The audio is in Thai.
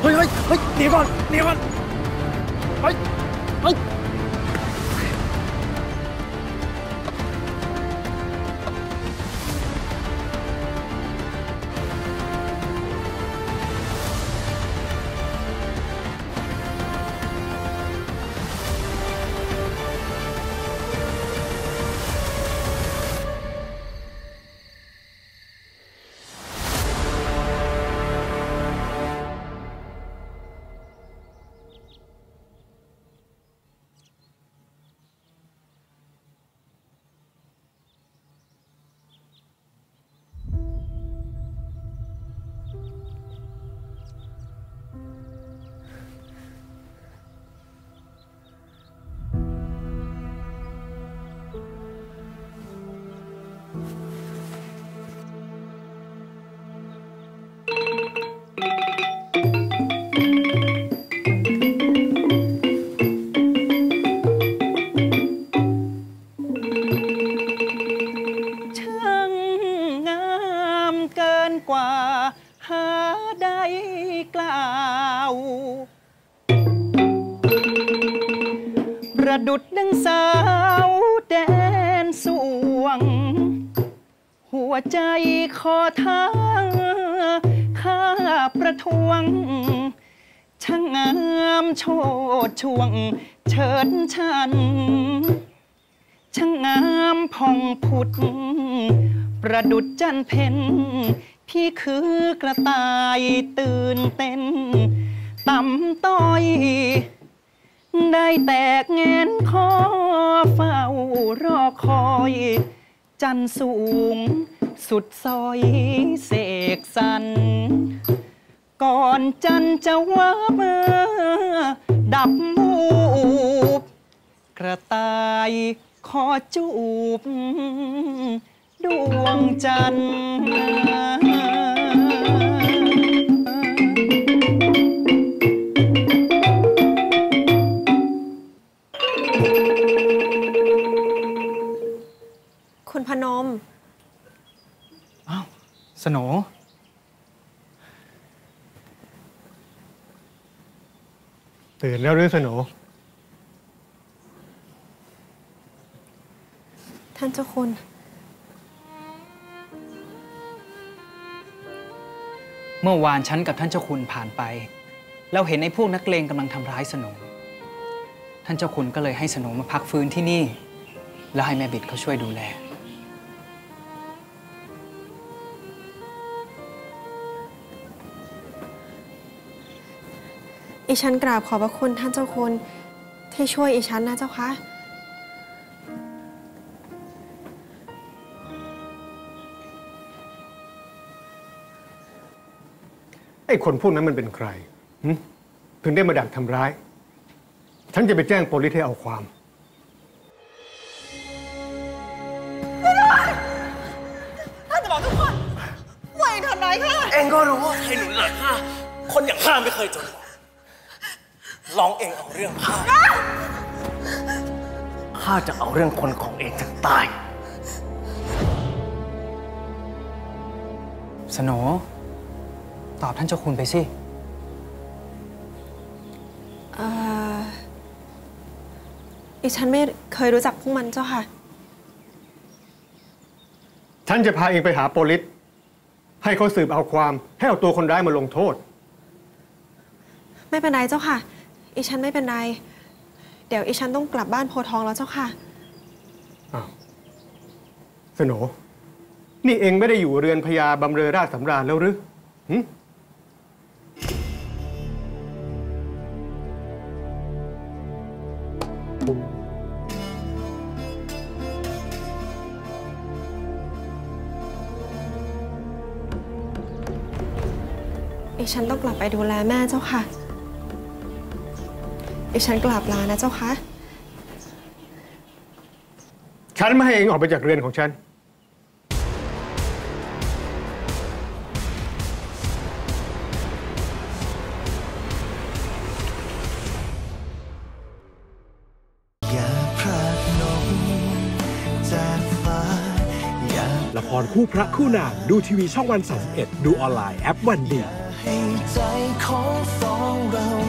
เฮ้ยหนีก่อนเฮ้ยดุดดังสาวแดนสวงหัวใจขอทางข้าประท้วงช่างงามโชดช่วงเชิดชันช่างงามพองผุดประดุจจันเพ็ญพี่คือกระต่ายตื่นเต้นต่ำต้อยได้แตกเงินคอเฝ้ารอคอยจันสูงสุดซอยเสกสรรก่อนจันจะวับดับมูบกระต่ายขอจูบดวงจันทร์พนมอ้าวสโหนตื่นแล้วหรือสโหนท่านเจ้าคุณเมื่อวานฉันกับท่านเจ้าคุณผ่านไปแล้วเห็นไอ้พวกนักเลงกำลังทำร้ายสโหนท่านเจ้าคุณก็เลยให้สโหนมาพักฟื้นที่นี่แล้วให้แม่บิดเขาช่วยดูแลอีฉันกราบขอบพระคุณท่านเจ้าคุณที่ช่วยอีฉันนะเจ้าคะไอ้คนพวกนั้นมันเป็นใครถึงได้มาดักทำร้ายฉันจะไปแจ้งโปลิสให้เอาความท่านจะบอกทุกคนว่าเองทำร้ายข้าเองก็รู้ว่าใครหนุนหลังข้าคนอย่างข้าไม่เคยจนลองเองเอาเรื่องข้าจะเอาเรื่องคนของเองจนตายสโหนตอบท่านเจ้าคุณไปสิอีฉันไม่เคยรู้จักพวกมันเจ้าค่ะฉันจะพาเองไปหาโปลิสให้เขาสืบเอาความให้เอาตัวคนร้ายมาลงโทษไม่เป็นไรเจ้าค่ะอีฉันไม่เป็นไรเดี๋ยวอีฉันต้องกลับบ้านโพทองแล้วเจ้าค่ะอ้าวสโหนนี่เองไม่ได้อยู่เรือนพญาบำเรอราชสำราญแล้วหรืออีฉันต้องกลับไปดูแลแม่เจ้าค่ะไอ้ฉันกราบลานะเจ้าคะฉันไม่ให้เองออกไปจากเรือนของฉันละครคู่พระคู่นางดูทีวีช่องวัน31ดูออนไลน์แอปวันดี ให้ใจของเรา